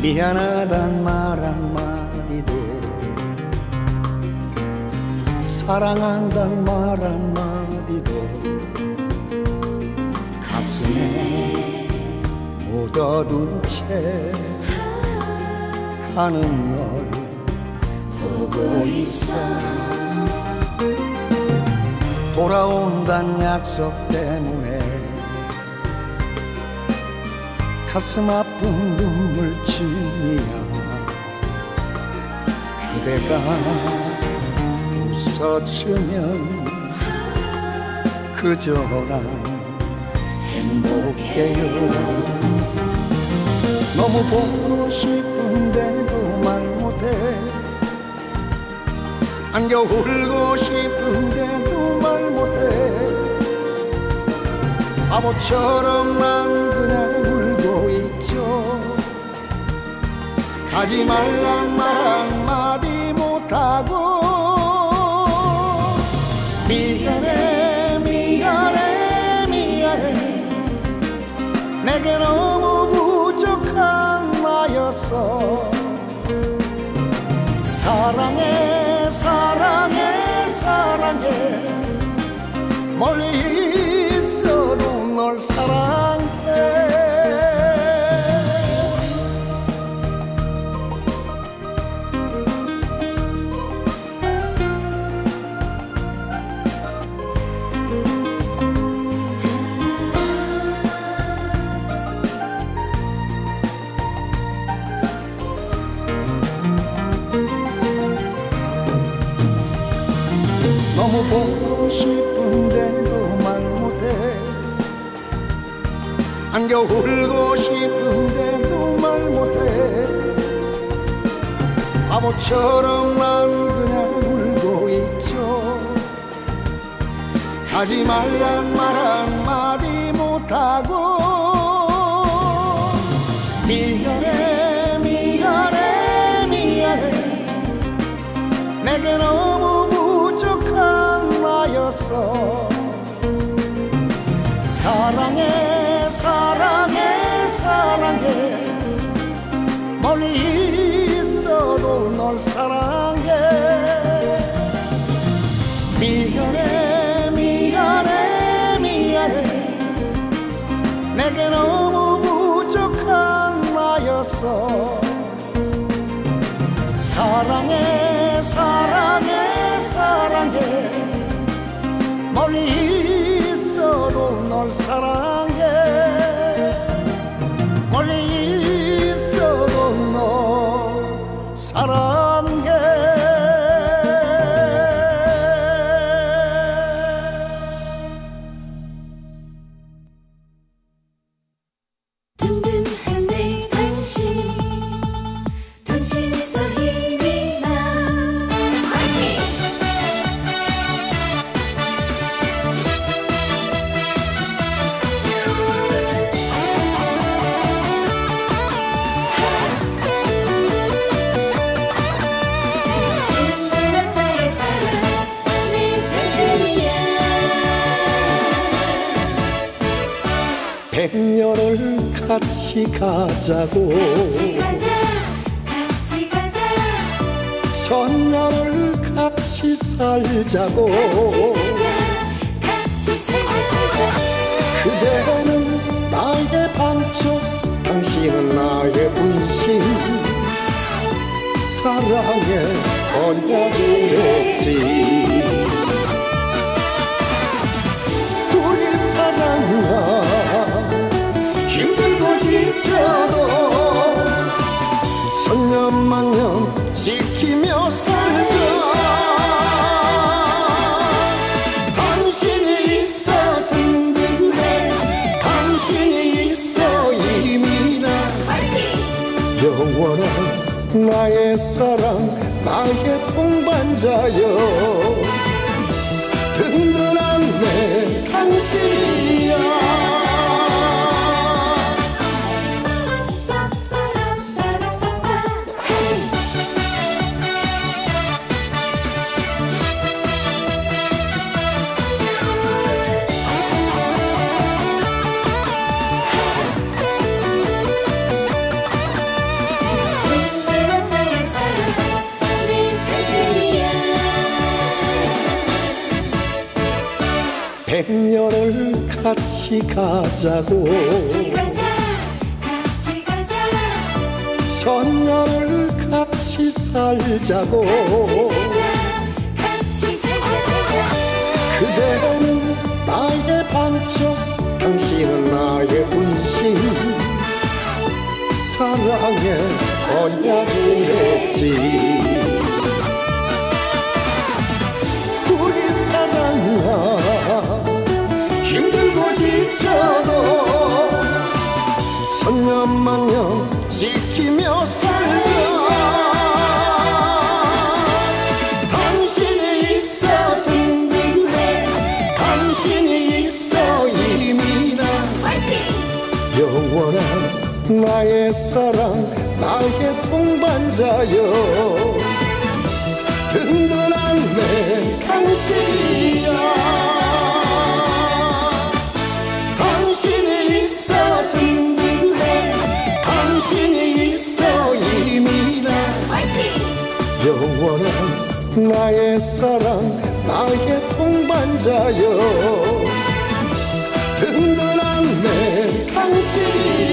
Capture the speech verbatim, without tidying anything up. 미안하단 말 한마디도 사랑한단 말 한마디도 가슴에 묻어둔 채 가는 널 보고 있어. 돌아온단 약속 때문에 가슴 아픈 눈물쯤이야. 그대가 웃어주면 그저 난 행복해요. 너무 보고 싶은데도 말 못해. 안겨 울고 싶은데도 말 못해. 바보처럼 난 그냥 울고 있죠. 가지 말란 말 한마디 못하고 미안해 미안해 미안해 내게 너무 사랑해 사랑해 사랑해 멀리 있어도 널 사랑해. 너무 보고 싶은데도 말 못해. 안겨 울고 싶은데도 말 못해. 바보처럼 난 그냥 울고 있죠. 가지 말란 말 한마디 못하고 미안해 미안해 미안해 내게 너무 사랑해 사랑해 사랑해 멀리 있어도 널 사랑해. 미안해 미안해 미안해 내게 너무 부족한 나였어. 사랑해 사랑해 사랑해 멀리 있어도 널 사랑해. 멀리 있어도 널 사랑해. 든든한 내 당신 당신에서 힘이 나. 화이팅! 백년을 같이 가자고 같이 가자 같이 가자 천년을 같이 살자고 같이 살자 같이 살자 살자. 그대는 나의 반쪽 당신은 나의 분신 사랑의 언약이었지. 우리 사랑아 힘들고 지쳐도 천년만년 지키며 살자. 당신이 있어 든든해. 당신이 있어 힘이 나. 영원한 나의 사랑 나의 동반자여 든든한 내 당신이야. 백년을 같이 가자고, 같이 가자, 같이 가자. 천년을 같이 살자고, 같이 살자, 같이 살자. 그대는 나의 반쪽, 당신은 나의 분신, 사랑의 언약이 됐지. 힘들고 지쳐도 천년만년 지키며 살자. 당신이 있어 든든해, 당신이 있어 힘이나, 영원한 나의 사랑, 나의 동반자여, 든든한 내 당신이야. 영원한 나의 사랑, 나의 동반자여, 든든한 내 당신이.